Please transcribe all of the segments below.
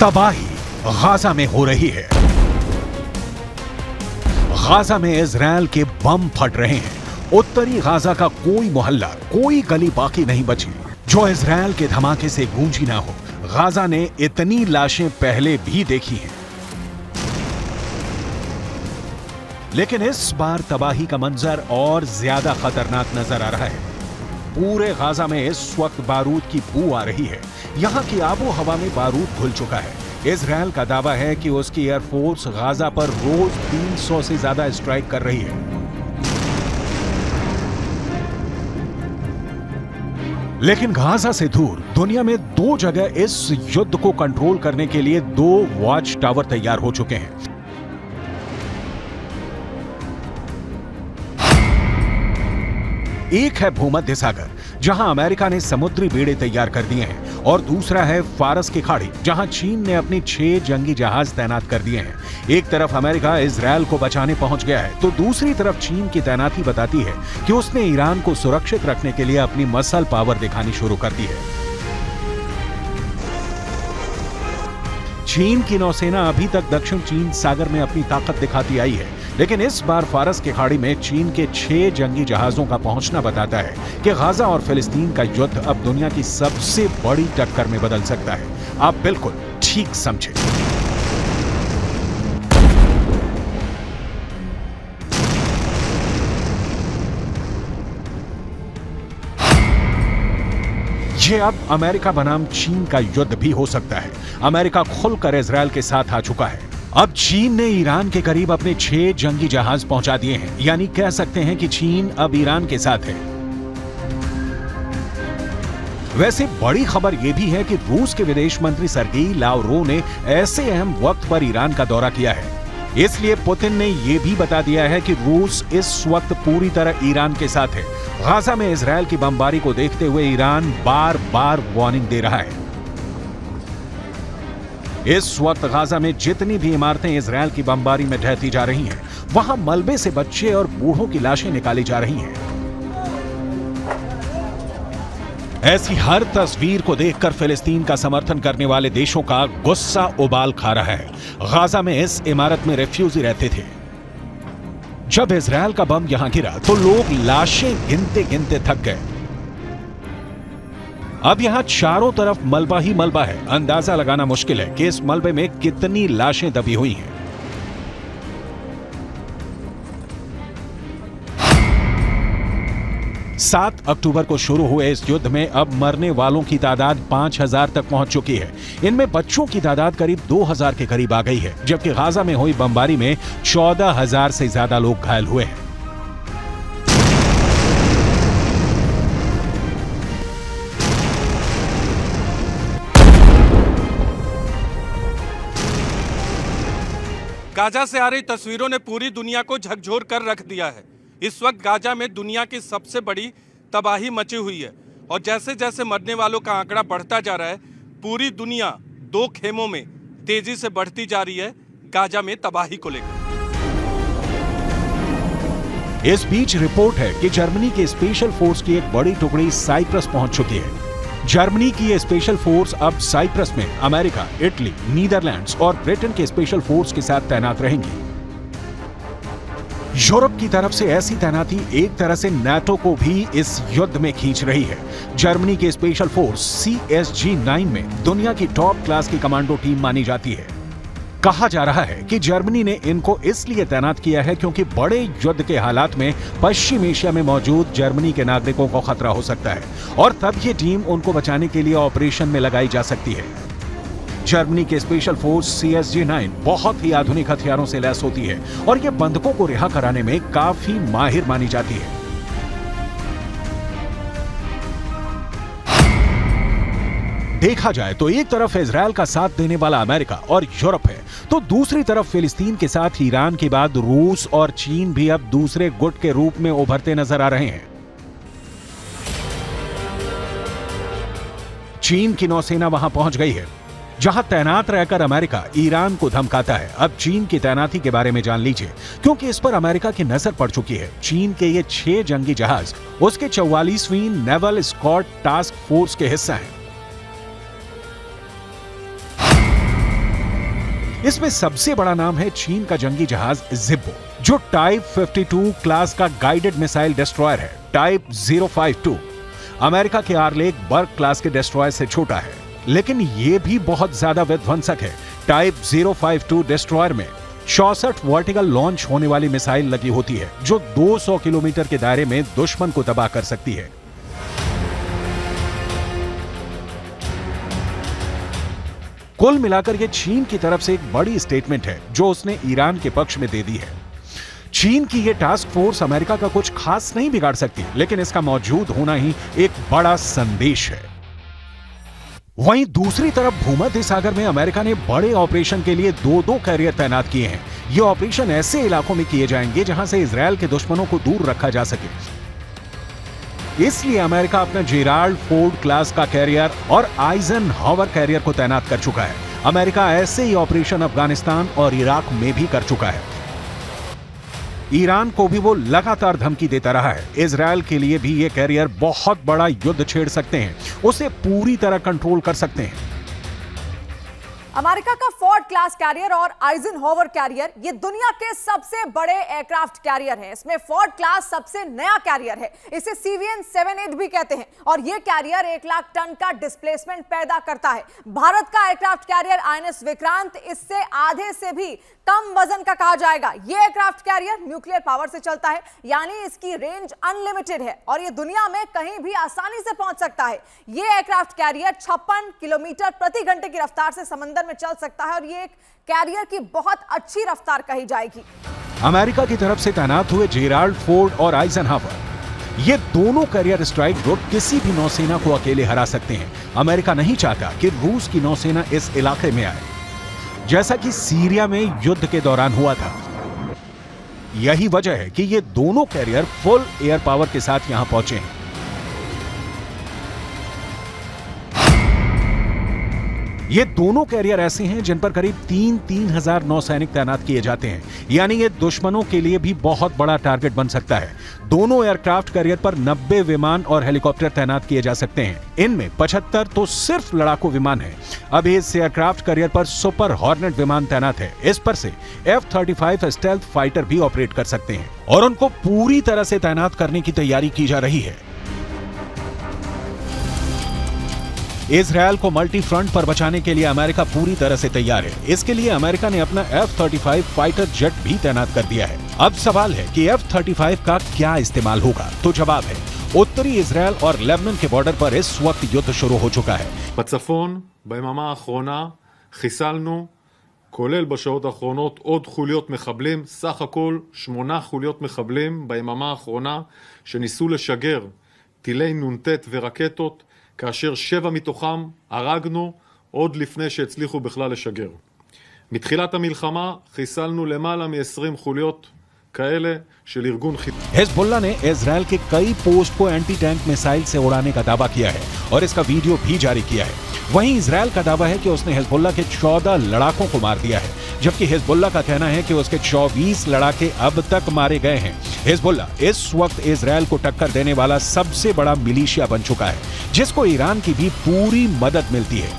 तबाही गाजा में हो रही है। गाजा में इजरायल के बम फट रहे हैं। उत्तरी गाजा का कोई मोहल्ला, कोई गली बाकी नहीं बची जो इजरायल के धमाके से गूंजी ना हो। गाजा ने इतनी लाशें पहले भी देखी हैं, लेकिन इस बार तबाही का मंजर और ज्यादा खतरनाक नजर आ रहा है। पूरे गाजा में इस वक्त बारूद की बू आ रही है। यहाँ की आबो हवा में बारूद घुल चुका है। इजरायल का दावा है कि उसकी एयरफोर्स गाजा पर रोज 300 से ज्यादा स्ट्राइक कर रही है। लेकिन गाजा से दूर दुनिया में दो जगह इस युद्ध को कंट्रोल करने के लिए दो वॉच टावर तैयार हो चुके हैं। एक है भूमध्य सागर, जहां अमेरिका ने समुद्री बेड़े तैयार कर दिए हैं, और दूसरा है फारस की खाड़ी, जहां चीन ने अपने 6 जंगी जहाज तैनात कर दिए हैं। एक तरफ अमेरिका इजरायल को बचाने पहुंच गया है, तो दूसरी तरफ चीन की तैनाती बताती है कि उसने ईरान को सुरक्षित रखने के लिए अपनी मसल पावर दिखानी शुरू कर दी है। चीन की नौसेना अभी तक दक्षिण चीन सागर में अपनी ताकत दिखाती आई है, लेकिन इस बार फारस की खाड़ी में चीन के 6 जंगी जहाजों का पहुंचना बताता है कि गाजा और फिलिस्तीन का युद्ध अब दुनिया की सबसे बड़ी टक्कर में बदल सकता है। आप बिल्कुल ठीक समझे। ये अब अमेरिका बनाम चीन का युद्ध भी हो सकता है। अमेरिका खुलकर इजरायल के साथ आ चुका है। अब चीन ने ईरान के करीब अपने 6 जंगी जहाज पहुंचा दिए हैं, यानी कह सकते हैं कि चीन अब ईरान के साथ है। वैसे बड़ी खबर यह भी है कि रूस के विदेश मंत्री सर्गेई लावरोव ने ऐसे अहम वक्त पर ईरान का दौरा किया है, इसलिए पुतिन ने यह भी बता दिया है कि रूस इस वक्त पूरी तरह ईरान के साथ है। गाजा में इजरायल की बमबारी को देखते हुए ईरान बार बार वार्निंग दे रहा है। इस वक्त गाजा में जितनी भी इमारतें इजरायल की बमबारी में ढहती जा रही हैं, वहां मलबे से बच्चे और बूढ़ों की लाशें निकाली जा रही हैं। ऐसी हर तस्वीर को देखकर फिलिस्तीन का समर्थन करने वाले देशों का गुस्सा उबाल खा रहा है। गाजा में इस इमारत में रेफ्यूजी रहते थे। जब इजरायल का बम यहां गिरा तो लोग लाशें गिनते गिनते थक गए। अब यहां चारों तरफ मलबा ही मलबा है। अंदाजा लगाना मुश्किल है कि इस मलबे में कितनी लाशें दबी हुई हैं। सात अक्टूबर को शुरू हुए इस युद्ध में अब मरने वालों की तादाद 5000 तक पहुंच चुकी है। इनमें बच्चों की तादाद करीब 2000 के करीब आ गई है, जबकि गाजा में हुई बमबारी में 14000 से ज्यादा लोग घायल हुए हैं। गाजा से आ रही तस्वीरों ने पूरी दुनिया को झकझोर कर रख दिया है। इस वक्त गाजा में दुनिया की सबसे बड़ी तबाही मची हुई है, और जैसे जैसे मरने वालों का आंकड़ा बढ़ता जा रहा है, पूरी दुनिया दो खेमों में तेजी से बढ़ती जा रही है गाजा में तबाही को लेकर। इस बीच रिपोर्ट है कि जर्मनी के स्पेशल फोर्स की एक बड़ी टुकड़ी साइप्रस पहुंच चुकी है। जर्मनी की ये स्पेशल फोर्स अब साइप्रस में अमेरिका, इटली, नीदरलैंड्स और ब्रिटेन के स्पेशल फोर्स के साथ तैनात रहेंगी। यूरोप की तरफ से ऐसी तैनाती एक तरह से नाटो को भी इस युद्ध में खींच रही है। जर्मनी के स्पेशल फोर्स CSG-9 में दुनिया की टॉप क्लास की कमांडो टीम मानी जाती है। कहा जा रहा है कि जर्मनी ने इनको इसलिए तैनात किया है क्योंकि बड़े युद्ध के हालात में पश्चिम एशिया में मौजूद जर्मनी के नागरिकों को खतरा हो सकता है, और तब ये टीम उनको बचाने के लिए ऑपरेशन में लगाई जा सकती है। जर्मनी के स्पेशल फोर्स CSG-9 बहुत ही आधुनिक हथियारों से लैस होती है, और ये बंधकों को रिहा कराने में काफी माहिर मानी जाती है। देखा जाए तो एक तरफ इजरायल का साथ देने वाला अमेरिका और यूरोप है, तो दूसरी तरफ फिलिस्तीन के साथ ईरान के बाद रूस और चीन भी अब दूसरे गुट के रूप में उभरते नजर आ रहे हैं। चीन की नौसेना वहां पहुंच गई है, जहां तैनात रहकर अमेरिका ईरान को धमकाता है। अब चीन की तैनाती के बारे में जान लीजिए, क्योंकि इस पर अमेरिका की नजर पड़ चुकी है। चीन के ये 6 जंगी जहाज उसके 44वीं नेवल स्कॉट टास्क फोर्स के हिस्सा हैं। इसमें सबसे बड़ा नाम है चीन का जंगी जहाज जिब्बो, जो टाइप 52 क्लास का गाइडेड मिसाइल डिस्ट्रॉयर है। टाइप 052 अमेरिका के आर्लेक बर्ग क्लास के डिस्ट्रॉयर से छोटा है, लेकिन ये भी बहुत ज्यादा विध्वंसक है। टाइप 052 डिस्ट्रॉयर में 64 वर्टिकल लॉन्च होने वाली मिसाइल लगी होती है, जो 200 किलोमीटर के दायरे में दुश्मन को तबाह कर सकती है। कुल मिलाकर यह चीन की तरफ से एक बड़ी स्टेटमेंट है, जो उसने ईरान के पक्ष में दे दी है। चीन की यह टास्क फोर्स अमेरिका का कुछ खास नहीं बिगाड़ सकती, लेकिन इसका मौजूद होना ही एक बड़ा संदेश है। वहीं दूसरी तरफ भूमध्य सागर में अमेरिका ने बड़े ऑपरेशन के लिए 2-2 कैरियर तैनात किए हैं। ये ऑपरेशन ऐसे इलाकों में किए जाएंगे जहां से इजरायल के दुश्मनों को दूर रखा जा सके। इसलिए अमेरिका अपना जेराल्ड फोर्ड क्लास का कैरियर और आइजनहावर कैरियर को तैनात कर चुका है। अमेरिका ऐसे ही ऑपरेशन अफगानिस्तान और इराक में भी कर चुका है। ईरान को भी वो लगातार धमकी देता रहा है। इजरायल के लिए भी ये कैरियर बहुत बड़ा युद्ध छेड़ सकते हैं, उसे पूरी तरह कंट्रोल कर सकते हैं। अमेरिका का फोर्ड क्लास कैरियर और आइजनहावर कैरियर ये दुनिया के सबसे बड़े एयरक्राफ्ट कैरियर हैं। इसमें फोर्ड क्लास सबसे नया कैरियर है, इसे CVN-78 भी कहते हैं, और ये कैरियर 1 लाख टन का डिस्प्लेसमेंट पैदा करता है। भारत का एयरक्राफ्ट कैरियर INS विक्रांत इससे आधे से भी कम वजन का कहा जाएगा। ये एयरक्राफ्ट कैरियर न्यूक्लियर पावर से चलता है, यानी इसकी रेंज अनलिमिटेड है और ये दुनिया में कहीं भी आसानी से पहुंच सकता है। ये एयरक्राफ्ट कैरियर 56 किलोमीटर प्रति घंटे की रफ्तार से समंदर में चल सकता है और ये एक कैरियर की बहुत अच्छी रफ्तार कही जाएगी। अमेरिका की तरफ से तैनात हुए जेराल्ड फोर्ड और आइजनहावर, ये दोनों कैरियर स्ट्राइक ग्रुप किसी भी नौसेना को अकेले हरा सकते हैं। अमेरिका नहीं चाहता कि रूस की नौसेना इस इलाके में आए, जैसा कि सीरिया में युद्ध के दौरान हुआ था। यही वजह है कि ये दोनों कैरियर फुल एयर पावर के साथ यहां पहुंचे हैं। ये दोनों कैरियर ऐसे हैं जिन पर करीब 3,000 नौसैनिक तैनात किए जाते हैं, यानी ये दुश्मनों के लिए भी बहुत बड़ा टारगेट बन सकता है। दोनों एयरक्राफ्ट कैरियर पर 90 विमान और हेलीकॉप्टर तैनात किए जा सकते हैं। इनमें 75 तो सिर्फ लड़ाकू विमान हैं। अब इस एयरक्राफ्ट कैरियर पर सुपर हॉर्नेट विमान तैनात है। इस पर से F-35 स्टेल्थ फाइटर भी ऑपरेट कर सकते हैं और उनको पूरी तरह से तैनात करने की तैयारी की जा रही है। इजरायल को मल्टी फ्रंट पर बचाने के लिए अमेरिका पूरी तरह से तैयार है। इसके लिए अमेरिका ने अपना F-35 फाइटर जेट भी तैनात कर दिया है। अब सवाल है कि F-35 का क्या इस्तेमाल होगा, तो जवाब है उत्तरी इजरायल और लेबनान के बॉर्डर पर इस वक्त युद्ध शुरू हो चुका है। बצפון ביממה האחרונה חיסלנו כולל בשעות האחרונות עוד חוליות מחבלים, סך הכל 8 חוליות מחבלים ביממה האחרונה שניסו לשגר טילי נ"ט ורקטות, כאשר 7 מתוכם הרגנו עוד לפני שהצליחו בכלל לשגר. מתחילת המלחמה חיסלנו למעלה מ-20 חוליות כאלה של ארגון हिज़्बुल्लाह ने इजराइल के कई पोस्ट को एंटी टैंक मिसाइल से उड़ाने का दावा किया है और इसका वीडियो भी जारी किया है। वहीं इजराइल का दावा है कि उसने हिज़्बुल्लाह के 14 लड़ाकों को मार दिया है, जबकि हिज़्बुल्लाह का कहना है कि उसके 24 लड़ाके अब तक मारे गए हैं। हिज़्बुल्लाह इस वक्त इजराइल को टक्कर देने वाला सबसे बड़ा मिलिशिया बन चुका है, जिसको ईरान की भी पूरी मदद मिलती है।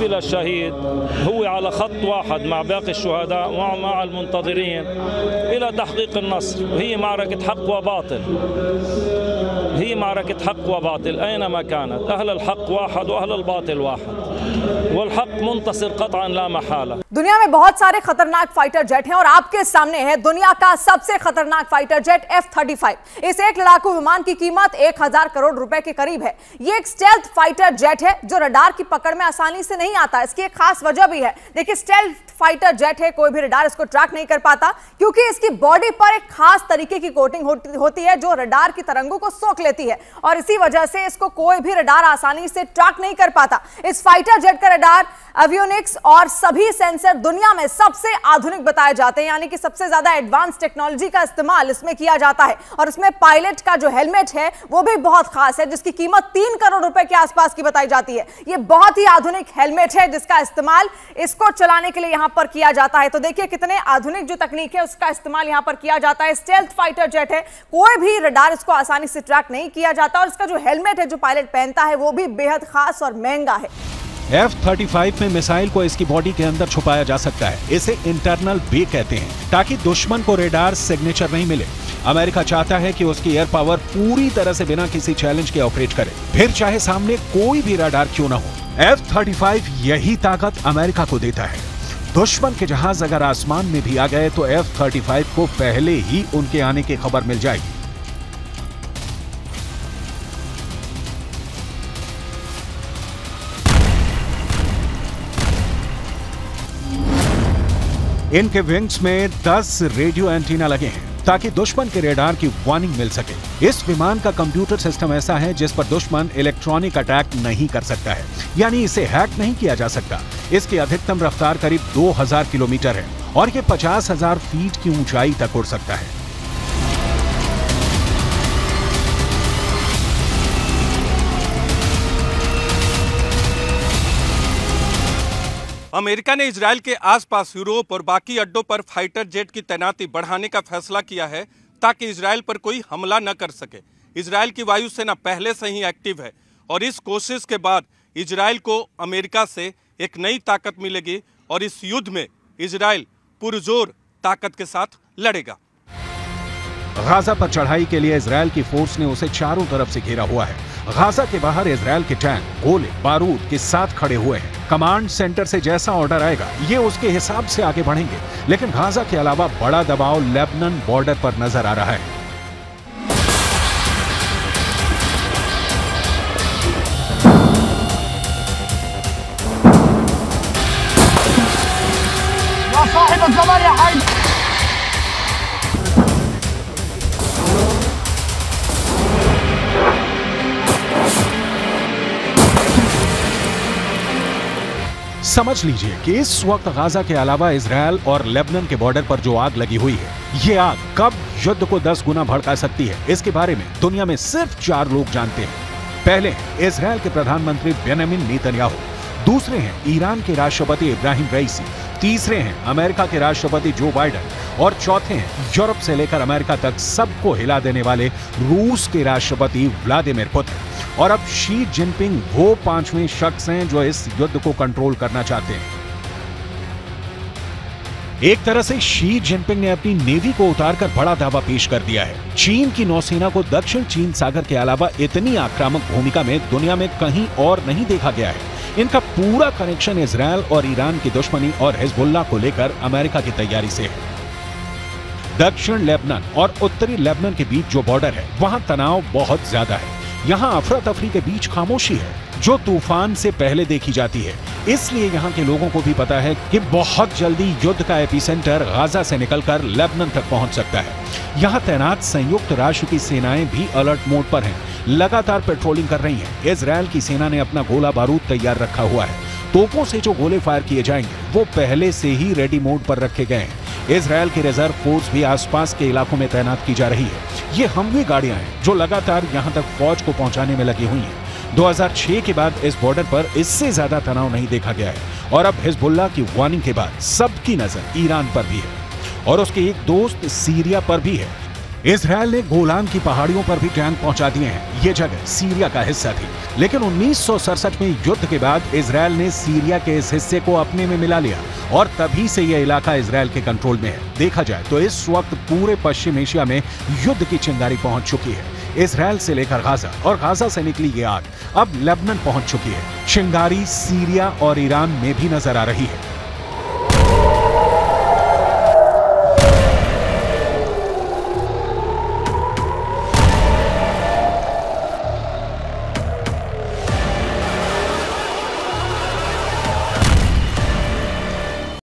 قبل الشهيد هو على خط واحد مع باقي الشهداء ومع المنتظرين إلى تحقيق النصر، وهي معركة حق وباطل، هي معركة حق وباطل أينما كانت. أهل الحق واحد وأهل الباطل واحد والحق منتصر قطعا لا محالة. दुनिया में बहुत सारे खतरनाक फाइटर जेट हैं और आपके सामने है दुनिया का सबसे खतरनाक फाइटर जेट F-35। इस एक लड़ाकू विमान की कीमत 1000 करोड़ रुपए के करीब है। ये एक स्टेल्थ फाइटर जेट है जो रडार की पकड़ में आसानी से नहीं आता। इसकी एक खास वजह भी है। देखिए, स्टेल्थ फाइटर जेट है, कोई भी रडार इसको ट्रैक नहीं कर पाता क्योंकि इसकी बॉडी पर एक खास तरीके की कोटिंग होती है जो रडार की तरंगों को सोख लेती है और इसी वजह से इसको कोई भी रडार आसानी से ट्रैक नहीं कर पाता। इस फाइटर घटकर रडार, एवियोनिक्स और सभी सेंसर दुनिया में सबसे आधुनिक बताए जाते हैं, यानी कि सबसे ज्यादा एडवांस टेक्नोलॉजी का इस्तेमाल इसमें किया जाता है। और इसमें पायलट का जो हेलमेट है वो भी बहुत खास है, जिसकी कीमत 3 करोड़ रुपए के आसपास की बताई जाती है। ये बहुत ही आधुनिक हेलमेट है जिसका इस्तेमाल इसको चलाने के लिए यहां पर किया जाता है। तो देखिए कितने आधुनिक जो तकनीक है उसका इस्तेमाल यहां पर किया जाता है। स्टेल्थ फाइटर जेट है, कोई भी रडार इसको आसानी से ट्रैक नहीं किया जाता और इसका जो हेलमेट है जो पायलट पहनता है वो भी बेहद खास और महंगा है। F-35 में मिसाइल को इसकी बॉडी के अंदर छुपाया जा सकता है, इसे इंटरनल बे कहते हैं, ताकि दुश्मन को रेडार सिग्नेचर नहीं मिले। अमेरिका चाहता है कि उसकी एयर पावर पूरी तरह से बिना किसी चैलेंज के ऑपरेट करे, फिर चाहे सामने कोई भी रेडार क्यों ना हो। F-35 यही ताकत अमेरिका को देता है। दुश्मन के जहाज अगर आसमान में भी आ गए तो F-35 को पहले ही उनके आने की खबर मिल जाएगी। इनके विंग्स में 10 रेडियो एंटीना लगे हैं ताकि दुश्मन के रेडार की वार्निंग मिल सके। इस विमान का कंप्यूटर सिस्टम ऐसा है जिस पर दुश्मन इलेक्ट्रॉनिक अटैक नहीं कर सकता है, यानी इसे हैक नहीं किया जा सकता। इसकी अधिकतम रफ्तार करीब 2000 किलोमीटर है और ये 50,000 फीट की ऊंचाई तक उड़ सकता है। अमेरिका ने इजरायल के आसपास, यूरोप और बाकी अड्डों पर फाइटर जेट की तैनाती बढ़ाने का फैसला किया है ताकि इजरायल पर कोई हमला न कर सके। इजरायल की वायुसेना पहले से ही एक्टिव है और इस कोशिश के बाद इजरायल को अमेरिका से एक नई ताकत मिलेगी और इस युद्ध में इजरायल पुरजोर ताकत के साथ लड़ेगा। गाजा पर चढ़ाई के लिए इजरायल की फोर्स ने उसे चारों तरफ से घेरा हुआ है। गाजा के बाहर इजरायल के टैंक गोले बारूद के साथ खड़े हुए हैं। कमांड सेंटर से जैसा ऑर्डर आएगा ये उसके हिसाब से आगे बढ़ेंगे, लेकिन गाजा के अलावा बड़ा दबाव लेबनान बॉर्डर पर नजर आ रहा है। समझ लीजिए कि इस वक्त गाजा के अलावा इजरायल और लेबनान के बॉर्डर पर जो आग लगी हुई है, ये आग कब युद्ध को 10 गुना भड़का सकती है, इसके बारे में दुनिया में सिर्फ 4 लोग जानते हैं। पहले इजरायल के प्रधानमंत्री बेंजामिन नेतन्याहू, दूसरे हैं ईरान के राष्ट्रपति इब्राहिम रईसी, तीसरे हैं अमेरिका के राष्ट्रपति जो बाइडन और चौथे हैं यूरोप से लेकर अमेरिका तक सबको हिला देने वाले रूस के राष्ट्रपति व्लादिमीर पुतिन। और अब शी जिनपिंग वो 5वें शख्स हैं जो इस युद्ध को कंट्रोल करना चाहते हैं। एक तरह से शी जिनपिंग ने अपनी नेवी को उतारकर बड़ा दावा पेश कर दिया है। चीन की नौसेना को दक्षिण चीन सागर के अलावा इतनी आक्रामक भूमिका में दुनिया में कहीं और नहीं देखा गया है। इनका पूरा कनेक्शन इजरायल और ईरान की दुश्मनी और हिजबुल्लाह को लेकर अमेरिका की तैयारी से है। दक्षिण लेबनान और उत्तरी लेबनान के बीच जो बॉर्डर है वहाँ तनाव बहुत ज्यादा है। यहाँ अफरा तफरी के बीच खामोशी है जो तूफान से पहले देखी जाती है। इसलिए यहाँ के लोगों को भी पता है कि बहुत जल्दी युद्ध का एपिसेंटर गाजा से निकलकर लेबनान तक पहुँच सकता है। यहाँ तैनात संयुक्त राष्ट्र की सेनाएं भी अलर्ट मोड पर हैं, लगातार पेट्रोलिंग कर रही हैं। इजरायल की सेना ने अपना गोला बारूद तैयार रखा हुआ है। तोपों से जो गोले फायर किए जाएंगे वो पहले से ही रेडी मोड पर रखे गए हैं। इजरायल की रिजर्व फोर्स भी आसपास के इलाकों में तैनात की जा रही है। ये हमवी गाड़ियां हैं जो लगातार यहां तक फौज को पहुंचाने में लगी हुई हैं। 2006 के बाद इस बॉर्डर पर इससे ज्यादा तनाव नहीं देखा गया है। और अब हिजबुल्लाह की वार्निंग के बाद सबकी नजर ईरान पर भी है और उसके एक दोस्त सीरिया पर भी है। इसराइल ने गोलान की पहाड़ियों पर भी टैंक पहुंचा दिए हैं। ये जगह सीरिया का हिस्सा थी, लेकिन 1967 में युद्ध के बाद इसराइल ने सीरिया के इस हिस्से को अपने में मिला लिया और तभी से यह इलाका इसराइल के कंट्रोल में है। देखा जाए तो इस वक्त पूरे पश्चिम एशिया में युद्ध की चिंगारी पहुंच चुकी है। इसराइल से लेकर गाजा और गाजा से निकली ये आग अब लेबनान पहुंच चुकी है। चिंगारी सीरिया और ईरान में भी नजर आ रही है।